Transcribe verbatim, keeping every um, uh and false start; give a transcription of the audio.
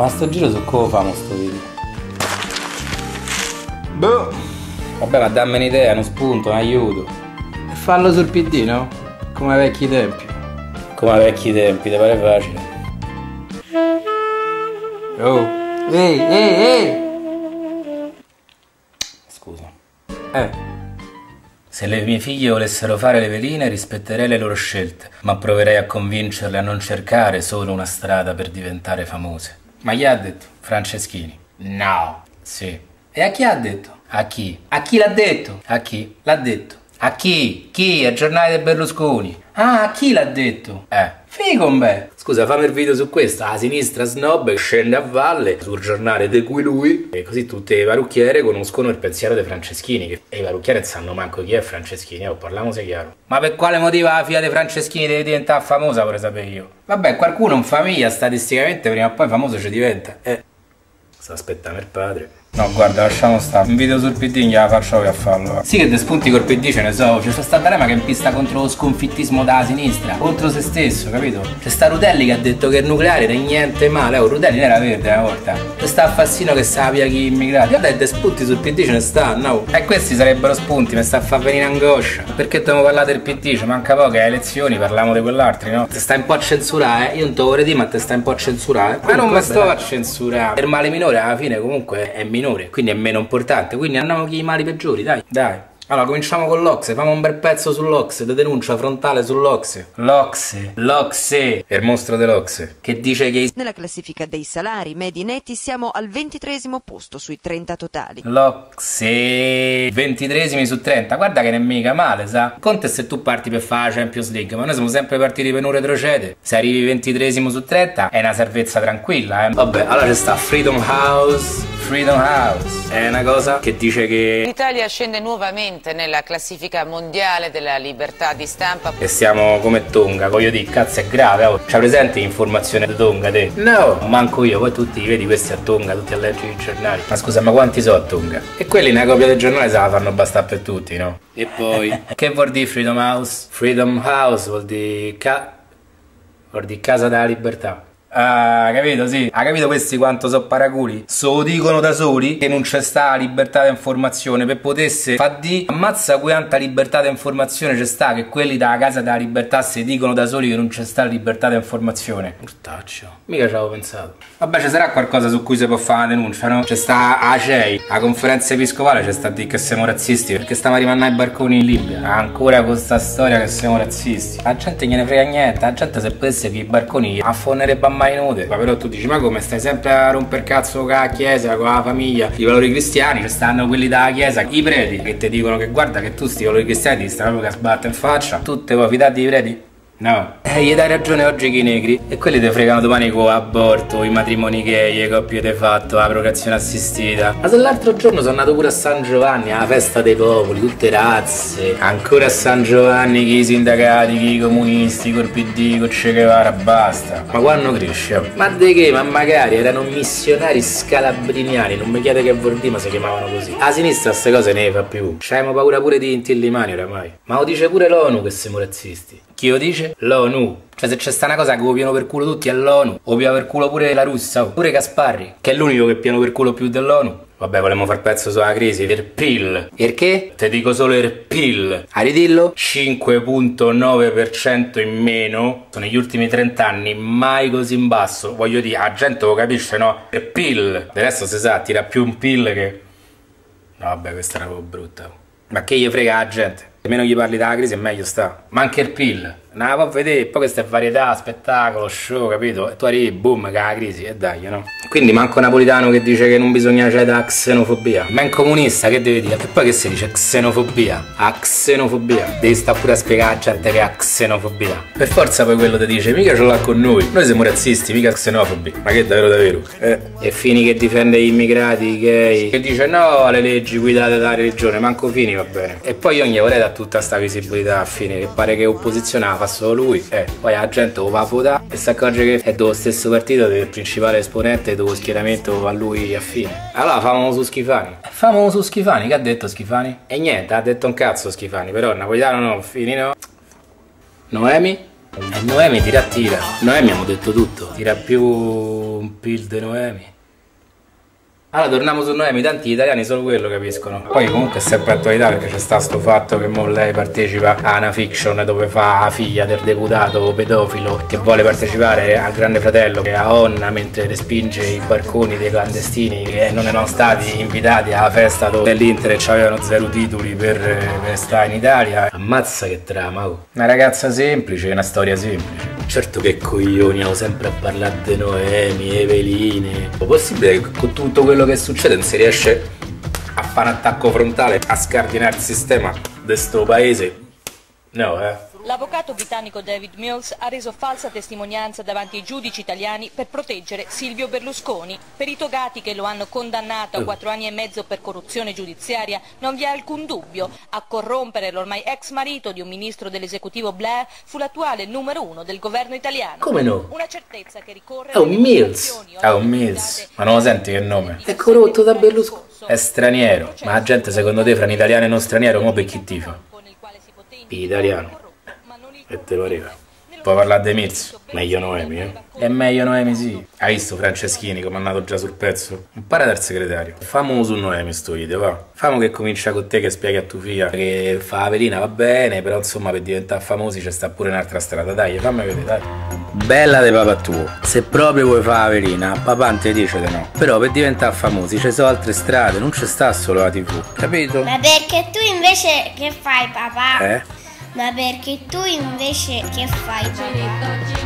Ma sto giro su come famo sto video? Boh. Vabbè, ma dammi un'idea, uno spunto, un aiuto. E fallo sul P D, no? Come ai vecchi tempi. Come ai vecchi tempi, ti pare facile? Oh. Ehi, ehi, ehi! Scusa. Eh. Se le mie figlie volessero fare le veline rispetterei le loro scelte, ma proverei a convincerle a non cercare solo una strada per diventare famose. Ma chi ha detto? Franceschini. No. Sì. E a chi ha detto? A chi? A chi l'ha detto? A chi? L'ha detto. A chi? Chi? Al giornale del Berlusconi. Ah, a chi l'ha detto? Eh. Figo, beh. Scusa, fammi il video su questo. A sinistra snob scende a valle sul giornale di cui lui. E così tutte le parrucchiere conoscono il pensiero di Franceschini. Che e i parrucchiere sanno manco chi è Franceschini. Oh, parliamo se chiaro. Ma per quale motivo la figlia di Franceschini deve diventare famosa, vorrei sapere io. Vabbè, qualcuno in famiglia statisticamente prima o poi famoso ci diventa. Eh. Sta aspettando il padre. No, guarda, lasciamo stare. Un video sul P D gliela faccio io a farlo. Sì, che de spunti col P D ce ne so. C'è stata Rema che è in pista contro lo sconfittismo dalla sinistra, contro se stesso, capito? C'è sta Rudelli che ha detto che il nucleare non è niente male. Oh, Rudelli non era verde una volta. C'è sta Fassino che sapia chi immigrati. Guarda, de spunti sul P D ce ne sta, no? E eh, questi sarebbero spunti, mi sta a far venire angoscia. Perché dobbiamo parlare del P D? Ci manca poco, alle elezioni parliamo di quell'altro, no? Te stai un po' a censurare, eh? Io non te lo vorrei dire, ma te stai un po' a censurare. Ma non mi sto a censurare. Per male minore alla fine comunque è minore, quindi è meno importante, quindi andiamo con i mali peggiori, dai, dai. Allora, cominciamo con l'Ocse, famo un bel pezzo sull'Ocse, da denuncia frontale sull'Ocse. L'Ocse, l'Ocse, il mostro dell'Ocse, che dice che nella classifica dei salari medi netti siamo al ventitreesimo posto sui trenta totali. L'Ocse, ventitreesimi su trenta, guarda che non è mica male, sa? Conta se tu parti per fare la Champions League, ma noi siamo sempre partiti per un retrocede. Se arrivi ventitreesimo su trenta è una salvezza tranquilla, eh. Vabbè, allora c'è sta Freedom House, Freedom House, è una cosa che dice che l'Italia scende nuovamente nella classifica mondiale della libertà di stampa. E siamo come Tonga, voglio dire, cazzo è grave, oh. C'ha presente l'informazione di Tonga te? No, manco io, poi tutti vedi questi a Tonga, tutti a leggere i giornali. Ma scusa, ma quanti so a Tonga? E quelli una copia del giornale se la fanno bastare per tutti, no? E poi che vuol dire Freedom House? Freedom House vuol dire ca... vuol dire casa della libertà. Ah, capito, sì. Ha capito questi quanto so paraculi? So dicono da soli che non c'è sta libertà di informazione. Per potesse fa di ammazza quanta libertà di informazione c'è sta, che quelli da casa della libertà si dicono da soli che non c'è sta libertà di informazione. Mortaccio, mica ci avevo pensato. Vabbè, ci sarà qualcosa su cui si può fare una denuncia, no? C'è sta A C E I, la conferenza episcopale, c'è sta di che siamo razzisti perché stiamo arrivando ai barconi in Libia. Ancora con sta storia che siamo razzisti. La gente gliene frega niente, la gente se potesse che i barconi affonerebbe a mai nude. Ma però tu dici, ma come stai sempre a romper cazzo con la chiesa, con la famiglia, i valori cristiani? Ci stanno quelli dalla chiesa, i preti, che ti dicono che guarda che tu sti valori cristiani ti stai proprio che sbatte in faccia. Tu te vuoi fidare dei preti? No. Eh, gli dai ragione oggi che i negri e quelli ti fregano domani con aborto, i matrimoni gay, le coppie di fatto, la procreazione assistita. Ma se l'altro giorno sono andato pure a San Giovanni, alla festa dei popoli, tutte razze. Ancora a San Giovanni chi i sindacati, chi i comunisti, col P D, col Che Guevara, basta. Ma quando cresce? Ma di che? Ma magari erano missionari scalabriniani, non mi chiede che vuol dire, ma si chiamavano così. A sinistra queste cose ne fa più. C'abbiamo paura pure di intillimani oramai. Ma lo dice pure l'ONU che siamo razzisti. Chi lo dice? L'ONU. Cioè se c'è sta una cosa che lo piano per culo tutti è l'ONU. O piano per culo pure la Russia, oh. Pure Gasparri, che è l'unico che piano per culo più dell'ONU. Vabbè, volevamo far pezzo sulla crisi. Il P I L. Perché? Te dico solo il P I L. A ridillo? cinque virgola nove per cento in meno. Sono negli ultimi trenta anni mai così in basso. Voglio dire, la gente lo capisce, no? Il P I L. Del resto si sa, tira più un P I L che... No, vabbè, questa era proprio brutta. Ma che gli frega la gente? Meno gli parli della crisi e meglio sta. Ma anche il P I L. No, può vedere, poi questa è varietà, spettacolo, show, capito? E tu arrivi, boom, che la crisi, e dai, no? Quindi manco Napolitano che dice che non bisogna cedere alla xenofobia. Ma un comunista che deve dire? Che poi che si dice? Xenofobia. A xenofobia. Devi stare pure a spiegare a gente che ha xenofobia. Per forza poi quello ti dice, mica ce l'ha con noi. Noi siamo razzisti, mica xenofobi. Ma che davvero davvero? Eh. E Fini che difende gli immigrati, i gay. Che dice no alle leggi guidate dalla religione, manco Fini va bene. E poi io gli vorrei dare tutta sta visibilità a Fini, che pare che opposizionava. Fa solo lui, eh. Poi la gente lo va a votare e si accorge che è dello stesso partito del principale esponente dello schieramento a lui a fine. Allora famo su Schifani. Famo su Schifani, che ha detto Schifani? E niente, ha detto un cazzo Schifani, però Napolitano no, Fini no. Noemi? E Noemi tira tira. Noemi abbiamo detto tutto. Tira più un pil di Noemi. Allora torniamo su Noemi, tanti gli italiani solo quello capiscono. Poi comunque è sempre attualità perché c'è sta sto fatto che mo lei partecipa a una fiction dove fa la figlia del deputato pedofilo che vuole partecipare al Grande Fratello, che a Onna mentre respinge i barconi dei clandestini che non erano stati invitati alla festa dell'Inter e c'avevano zero titoli per, per stare in Italia. Ammazza che trama, oh. Una ragazza semplice, una storia semplice. Certo che coglioni, ho sempre a parlare di Noemi, Eveline. È possibile che con tutto quello che succede non si riesce a fare un attacco frontale, a scardinare il sistema di sto paese? No, eh. L'avvocato britannico David Mills ha reso falsa testimonianza davanti ai giudici italiani per proteggere Silvio Berlusconi. Per i togati che lo hanno condannato a quattro anni e mezzo per corruzione giudiziaria non vi è alcun dubbio. A corrompere l'ormai ex marito di un ministro dell'esecutivo Blair fu l'attuale numero uno del governo italiano. Come no? Una certezza che ricorre... È un Mills! È un Mills! Ma non lo senti che nome? È corrotto da Berlusconi. È straniero. Ma la gente secondo te fra un italiano e uno straniero mo per chi tifa? Italiano. E te pareva? Puoi parlare di Mills? Meglio Noemi, eh? È meglio Noemi, sì. Hai visto Franceschini come è andato già sul pezzo? Impara dal segretario. Famo su Noemi sto video, va. Famo che comincia con te che spieghi a tua figlia che fa la velina, va bene, però insomma per diventare famosi c'è sta pure un'altra strada. Dai, fammi vedere, dai. Bella de papà tuo. Se proprio vuoi fare la velina, papà non ti dice di no. Però per diventare famosi ci sono altre strade, non ci sta solo la tivù, capito? Ma perché tu invece che fai, papà? Eh? Ma perché tu invece che fai?